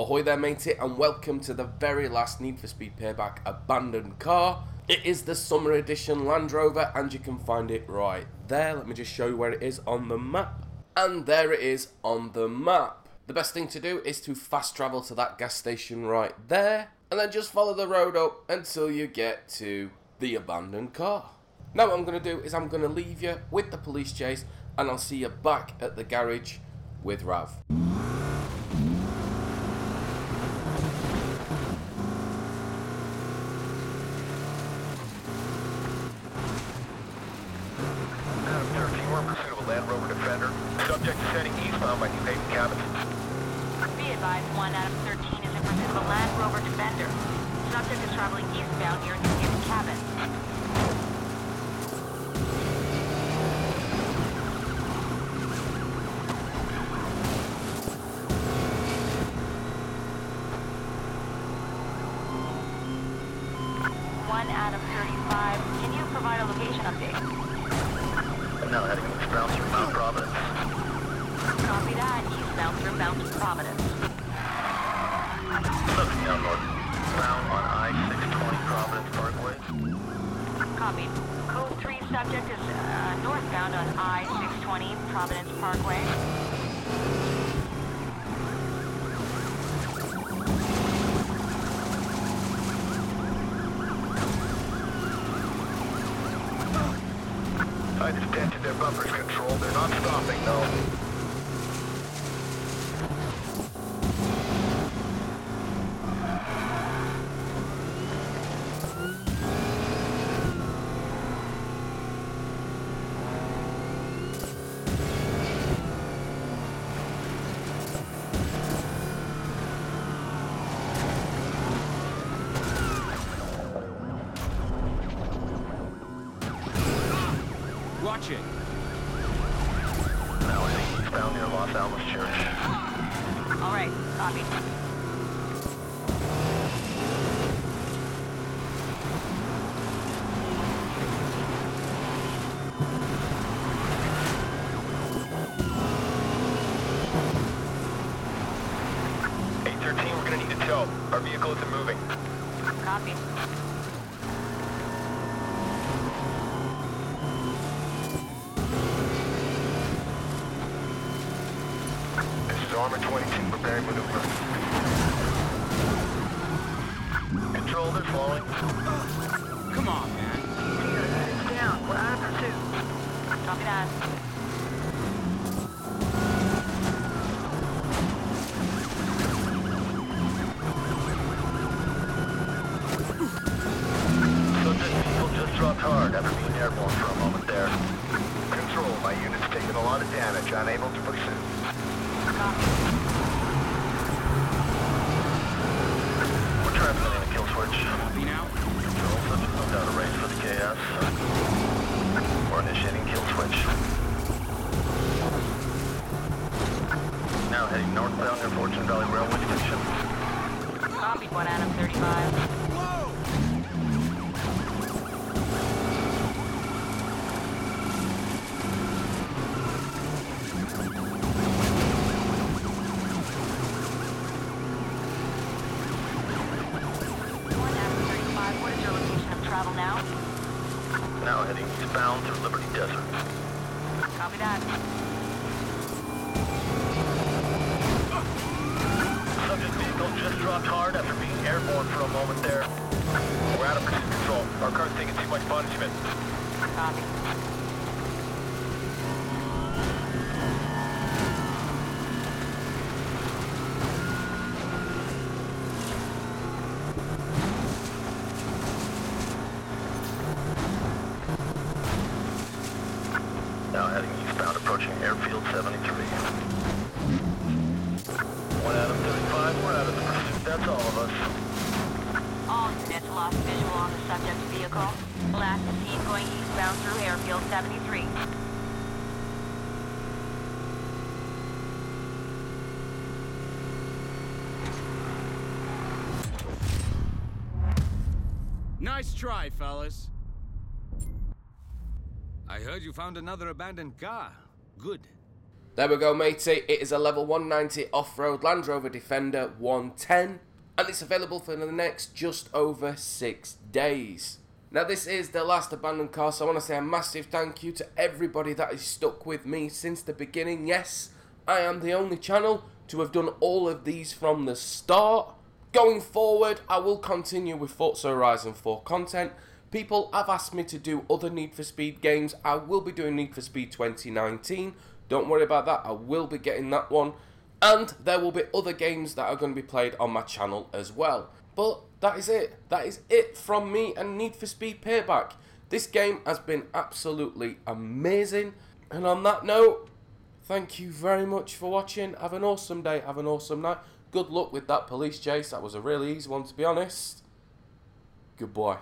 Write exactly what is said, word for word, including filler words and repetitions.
Ahoy there matey, and welcome to the very last Need for Speed Payback abandoned car. It is the summer edition Land Rover and you can find it right there. Let me just show you where it is on the map. And there it is on the map. The best thing to do is to fast travel to that gas station right there and then just follow the road up until you get to the abandoned car. Now what I'm going to do is I'm going to leave you with the police chase and I'll see you back at the garage with Rav. Land Rover Defender. Subject heading eastbound by New Haven Cabins. Be advised, one out of thirteen is in pursuit of a Land Rover Defender. Subject is traveling eastbound near New Haven Cabins. One out of thirty-five. Can you provide a location update? Now heading eastbound through Mount Providence. Copy that. Eastbound through Mount Providence. Subject down north. Brown on I six twenty Providence Parkway. Copy. Code three subject is uh, northbound on I six twenty Providence Parkway. I just dented their bumpers control. They're not stopping, no. Watch it. Now it's eastbound near Los Alamos Church. All right, copy. eight thirteen, we're gonna need a tow. Our vehicle isn't moving. Copy. Armor twenty-two, preparing maneuver. Control, they're falling. Oh, come on, man. It's down. We're out of pursuit. Copy that. So just people just dropped hard after being airborne for a moment there. Control, my unit's taking a lot of damage, unable to pursue. We're traveling in a kill switch. Copy now. Control, subject moved out of range for the K S. We're initiating kill switch. Now heading northbound near Fortune Valley Railway Station. Copy, one out of thirty-five. Now. Now heading eastbound through Liberty Desert. Copy that. Subject vehicle just dropped hard after being airborne for a moment there. We're out of pursuit control. Our car's taking too much punishment. Copy. Approaching Airfield Seventy Three. One out of thirty-five, we're out of the pursuit. That's all of us. All units lost visual on the subject's vehicle. Last seen going eastbound through Airfield Seventy Three. Nice try, fellas. I heard you found another abandoned car. Good. There we go, matey. It is a level one ninety off-road Land Rover Defender one ten, and it's available for the next just over six days. Now, this is the last abandoned car, so I want to say a massive thank you to everybody that has stuck with me since the beginning. Yes, I am the only channel to have done all of these from the start. Going forward, I will continue with Forza Horizon four content. People have asked me to do other Need for Speed games. I will be doing Need for Speed twenty nineteen. Don't worry about that. I will be getting that one. And there will be other games that are going to be played on my channel as well. But that is it. That is it from me and Need for Speed Payback. This game has been absolutely amazing. And on that note, thank you very much for watching. Have an awesome day. Have an awesome night. Good luck with that police chase. That was a really easy one, to be honest. Goodbye.